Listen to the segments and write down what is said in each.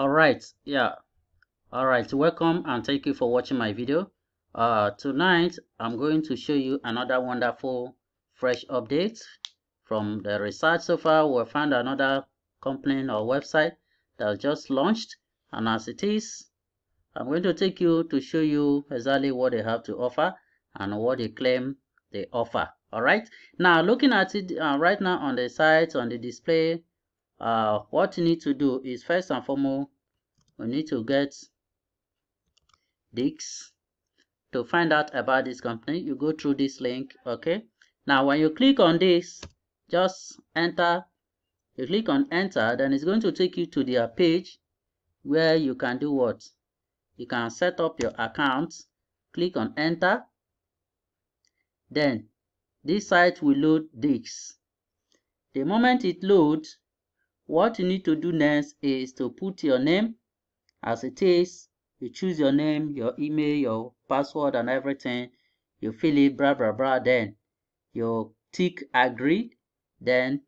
All right, welcome and thank you for watching my video. Tonight I'm going to show you another wonderful fresh update from the research. So far we found another company or website that just launched, and as it is, I'm going to take you to show you exactly what they have to offer and what they claim they offer. All right, now looking at it right now on the site, on the display, what you need to do is, first and foremost, we need to get digs to find out about this company. You go through this link. Okay, now when you click on this, just enter, you click on enter, then it's going to take you to their page where you can do what? You can set up your account. Click on enter. Then this site will load digs. The moment it loads, what you need to do next is to put your name as it is. You choose your name, your email, your password and everything. You fill it, blah blah blah. Then you tick agree. Then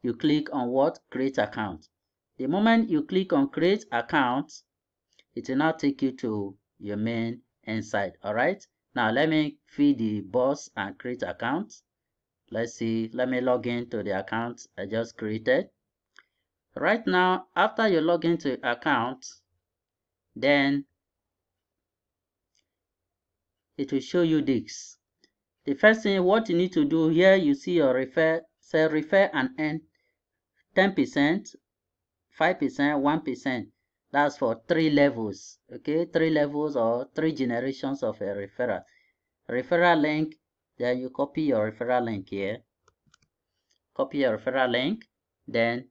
you click on what? Create account. The moment you click on create account, it will now take you to your main inside. All right, now let me feed the boss and create account. Let's see, let me log in to the account I just created. Right now, after you log into your account, then it will show you this. The first thing what you need to do here, you see your refer, say refer and earn 10%, 5%, 1%. That's for 3 levels. Okay, 3 levels or 3 generations of a referral. Referral link, then you copy your referral link here. Copy your referral link, then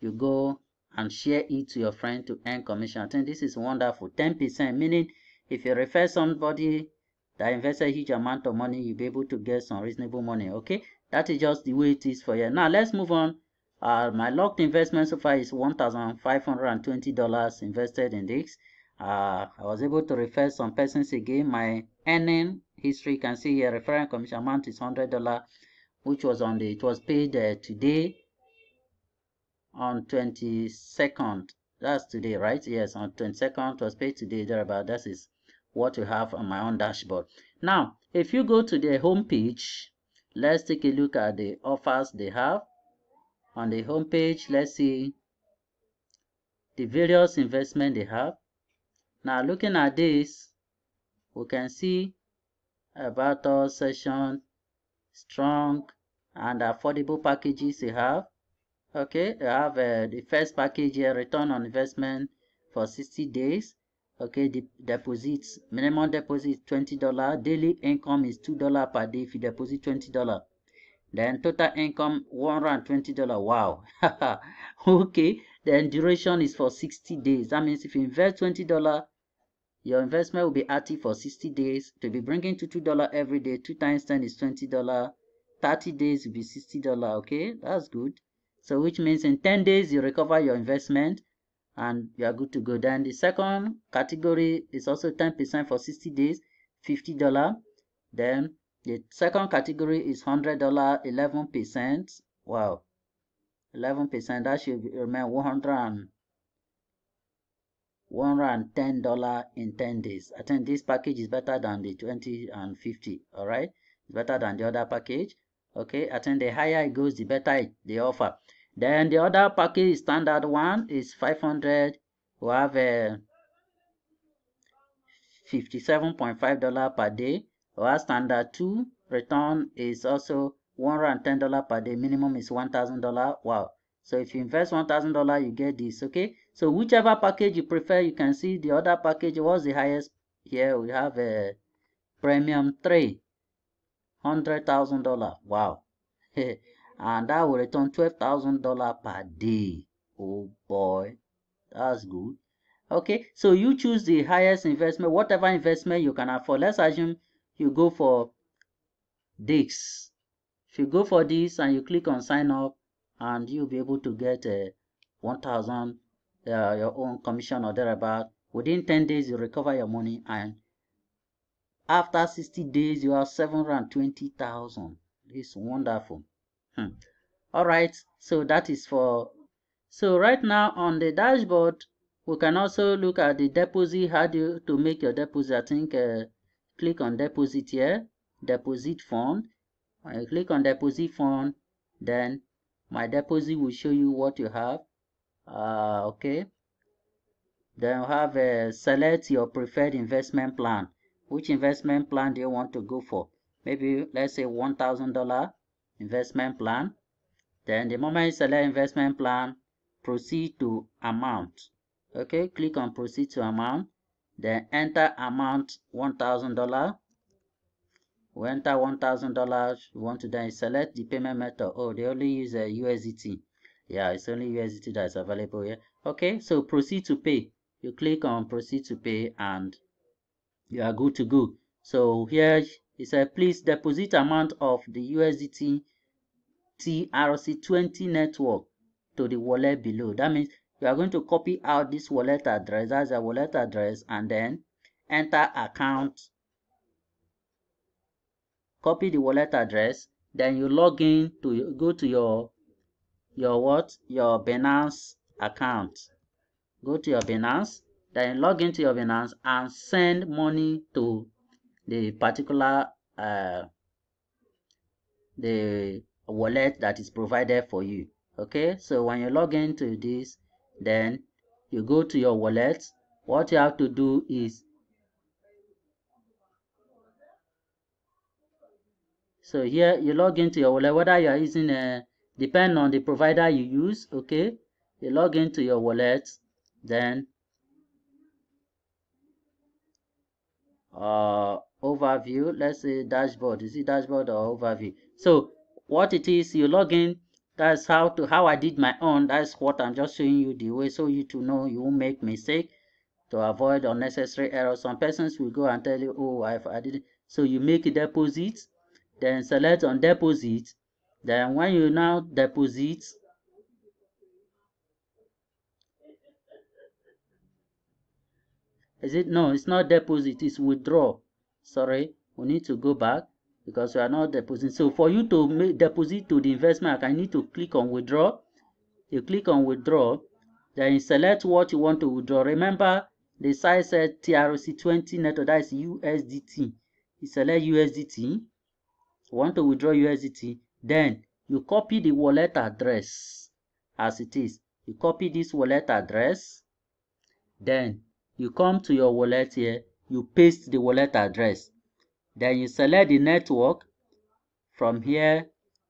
you go and share it to your friend to earn commission. I think this is wonderful. 10%, meaning if you refer somebody that invested a huge amount of money, you'll be able to get some reasonable money. Okay, that is just the way it is for you. Now let's move on. My locked investment so far is $1,520 invested in this. I was able to refer some persons again. My earning history, you can see here, referral commission amount is $100, which was on the, it was paid today on 22nd. That's today, right? Yes, on 22nd it was paid today, thereabout. That is what you have on my own dashboard. Now if you go to the home page, let's take a look at the offers they have. On the home page, let's see the various investment they have. Now looking at this, we can see about us session, strong and affordable packages they have. Okay, they have the first package here, return on investment for 60 days. Okay, the deposits, minimum deposit $20, daily income is $2 per day if you deposit $20. Then total income $120. Wow. Okay, then duration is for 60 days. That means if you invest $20, your investment will be active for 60 days to be bringing to $2 every day. 2 times 10 is $20. 30 days will be $60. Okay, that's good. So which means in 10 days you recover your investment and you are good to go. Then the second category is also 10% for 60 days, $50. Then the second category is $100, 11%. Wow, 11%, that should remain $110 in 10 days. I think this package is better than the 20 and 50, all right? It's better than the other package. Okay, I think the higher it goes, the better they offer. Then the other package, standard one, is $500. We have a $57.5 per day. Our standard 2 return is also $110 per day. Minimum is $1,000. Wow! So if you invest $1,000, you get this. Okay. So whichever package you prefer, you can see the other package was the highest. Here we have a premium 3, $100,000. Wow! And that will return $12,000 per day. Oh boy, that's good. Okay. So you choose the highest investment, whatever investment you can afford. Let's assume you go for this. If you go for this and you click on sign up, and you'll be able to get a 1,000 your own commission or thereabout. Within 10 days you recover your money, and after 60 days you have 720,000. It's wonderful. All right, so that is for So right now on the dashboard, we can also look at the deposit, how to make your deposit. I think click on deposit here, deposit fund. When you click on deposit fund, then my deposit will show you what you have. Okay. Then you have select your preferred investment plan. Which investment plan do you want to go for? Maybe let's say $1,000 investment plan. Then the moment you select investment plan, proceed to amount. Okay, click on proceed to amount. Then enter amount $1,000. We enter $1,000. You want to then select the payment method. Oh, they only use a USDT. Yeah, it's only USDT that's available here. Okay, so proceed to pay. You click on proceed to pay and you are good to go. So here it says please deposit amount of the USDT TRC20 network to the wallet below. That means you are going to copy out this wallet address, that's a wallet address, and then enter account, copy the wallet address, then you log in to go to your Binance account. Go to your Binance, then log into your Binance and send money to the particular the wallet that is provided for you. Okay, so when you log into this, then you go to your wallet. What you have to do is, so here you log into your wallet, whether you are using a, depend on the provider you use. Okay, you log into your wallet, then overview, let's say dashboard. Is it dashboard or overview? So what it is, you log in. That's how I did my own. That's what I'm just showing you the way, so you to know you won't make mistake, to avoid unnecessary errors. Some persons will go and tell you, oh, I didn't. So you make a deposit, then select on deposit. Then when you now deposit, is it? No, it's not deposit, it's withdraw. Sorry, we need to go back because we are not depositing. So for you to make deposit to the investment, I need to click on withdraw. You click on withdraw, then you select what you want to withdraw. Remember, the site said TRC20 network, that is USDT. You select USDT. You want to withdraw USDT. Then you copy the wallet address as it is. You copy this wallet address. Then you come to your wallet here. You paste the wallet address. Then you select the network. From here,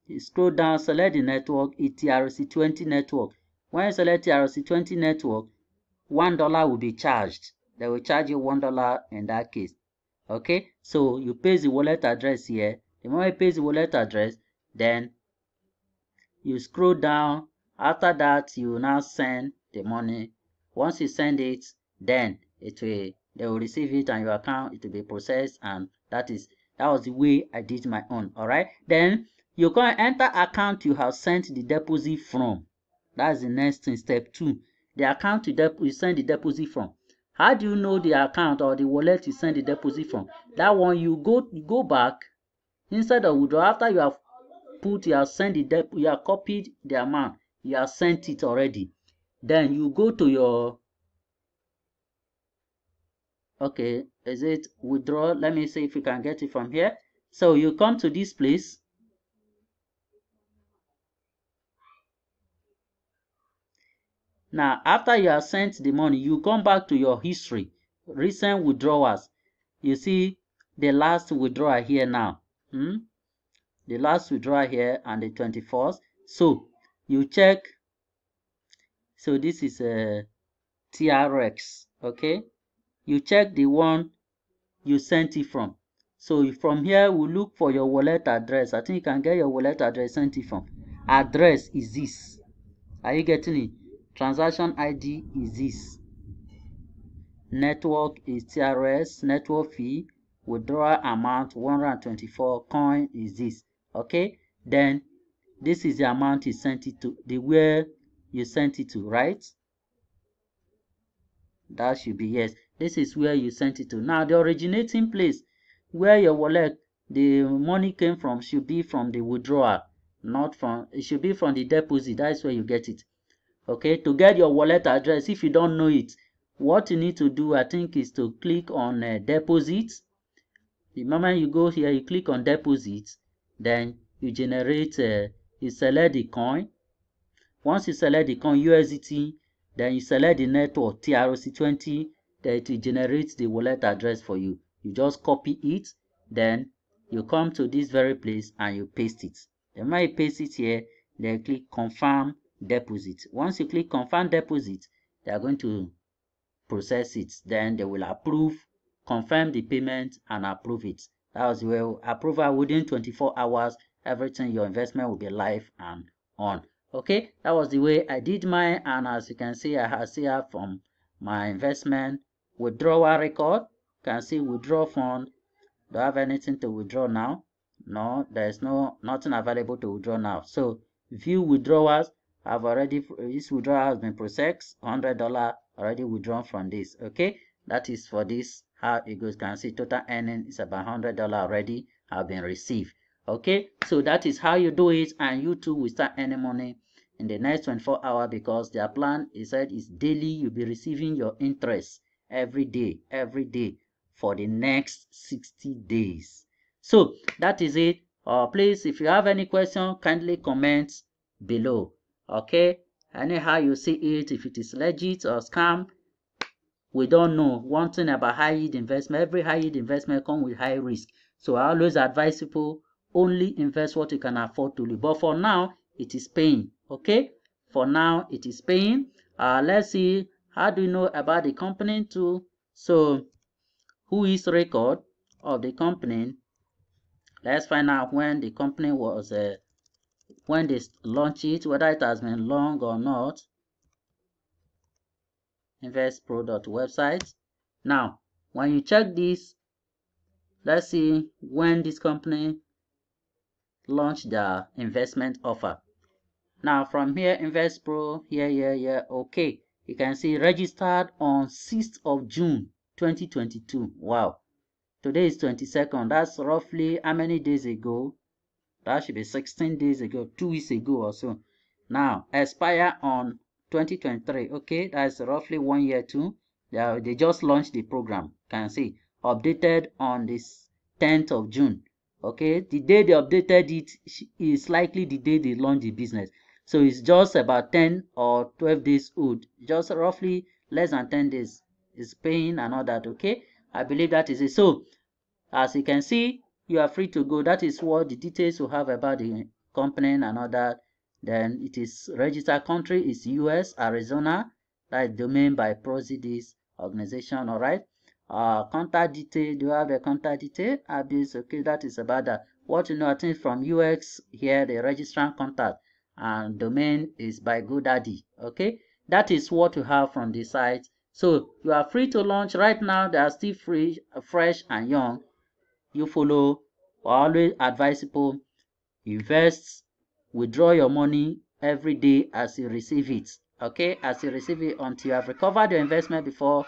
you scroll down, select the network, it's TRC20 network. When you select TRC20 network, $1 will be charged. They will charge you $1 in that case. Okay, so you paste the wallet address here. The moment you paste the wallet address, then you scroll down. After that, you now send the money. Once you send it, then they will receive it on your account. It will be processed, and that was the way I did my own. All right, then you go and enter account you have sent the deposit from. That's the next thing, step 2, the account you send the deposit from. How do you know the account or the wallet you send the deposit from? That one, you go back instead of withdraw. After you have put, you have sent the you have copied the amount, you have sent it already. Then you go to your, okay, is it withdraw? Let me see if we can get it from here. So you come to this place, now after you have sent the money, you come back to your history, recent withdrawals. You see the last withdrawal here now, the last withdrawal here and the 21st. So you check. So this is a TRX. Okay, you check the one you sent it from. So from here, we look for your wallet address. I think you can get your wallet address sent it from. Address is this. Are you getting it? Transaction ID is this. Network is TRS. Network fee. Withdrawal amount 124 coin is this. Okay. Then this is the amount you sent it to. The where you sent it to, right? That should be yes. This is where you sent it to. Now the originating place where your wallet, the money came from, should be from the withdrawal, not from, it should be from the deposit. That's where you get it. okay, to get your wallet address if you don't know it. What you need to do, I think, is to click on deposits. The moment you go here, you click on deposits, then you generate, you select the coin. Once you select the coin USDT, then you select the network TRC20, then it will generate the wallet address for you. You just copy it, then you come to this very place and you paste it. The moment you paste it here, then click confirm deposit. Once you click confirm deposit, they are going to process it. Then they will approve, confirm the payment, and approve it. That was well, approval within 24 hours, everything, your investment will be live and on. Okay, that was the way I did mine, and as you can see, I have here from my investment withdrawal record. You can see withdraw fund. Do I have anything to withdraw now? No, there is nothing available to withdraw now. So view withdrawals. I've already, this withdrawal has been processed, $100 already withdrawn from this. Okay, that is for this, how it goes. You can see total earning is about $100 already have been received. Okay, so that is how you do it, and you too will start earning money in the next 24 hours, because their plan, he said, is daily. You'll be receiving your interest every day for the next 60 days. So that is it. Please, if you have any question, kindly comment below. Okay, anyhow you see it, if it is legit or scam, we don't know. One thing about high yield investment, every high yield investment comes with high risk. So I always advise people, only invest what you can afford to live. But for now, it is paying. Okay, for now it is paying. Let's see, how do you know about the company too? So who is record of the company? Let's find out when the company was when they launch it, whether it has been long or not. investpro.website. Now when you check this, let's see when this company launched their investment offer. Now from here, InvestPro, yeah, okay, you can see registered on 6th of June 2022. Wow, today is 22nd. That's roughly how many days ago? That should be 16 days ago, 2 weeks ago or so. Now expire on 2023. Okay, that's roughly 1 year too. They just launched the program. Can see updated on this 10th of June. Okay, the day they updated it is likely the day they launched the business. So it's just about 10 or 12 days old, just roughly less than 10 days. It's paying and all that. Okay, I believe that is it. So as you can see, you are free to go. That is what the details you have about the company and all that. Then it is registered country is US, Arizona. That is domain by proxy this organization. All right. Contact detail. Do you have the contact detail? Okay, that is about that. What you know, I think from UX here, the registrant contact and domain is by GoDaddy. Okay, that is what you have from the site. So you are free to launch right now. They are still free, fresh and young. You follow, always advise people, invest, withdraw your money every day as you receive it. Okay, as you receive it until you have recovered your investment before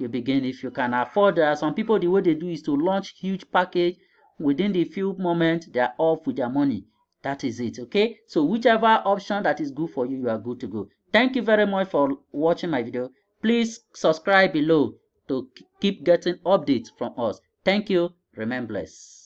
you begin, if you can afford. There are some people, the way they do is to launch huge package, within the few moments they are off with their money. That is it. Okay, so whichever option that is good for you, you are good to go. Thank you very much for watching my video. Please subscribe below to keep getting updates from us. Thank you. Remain blessed.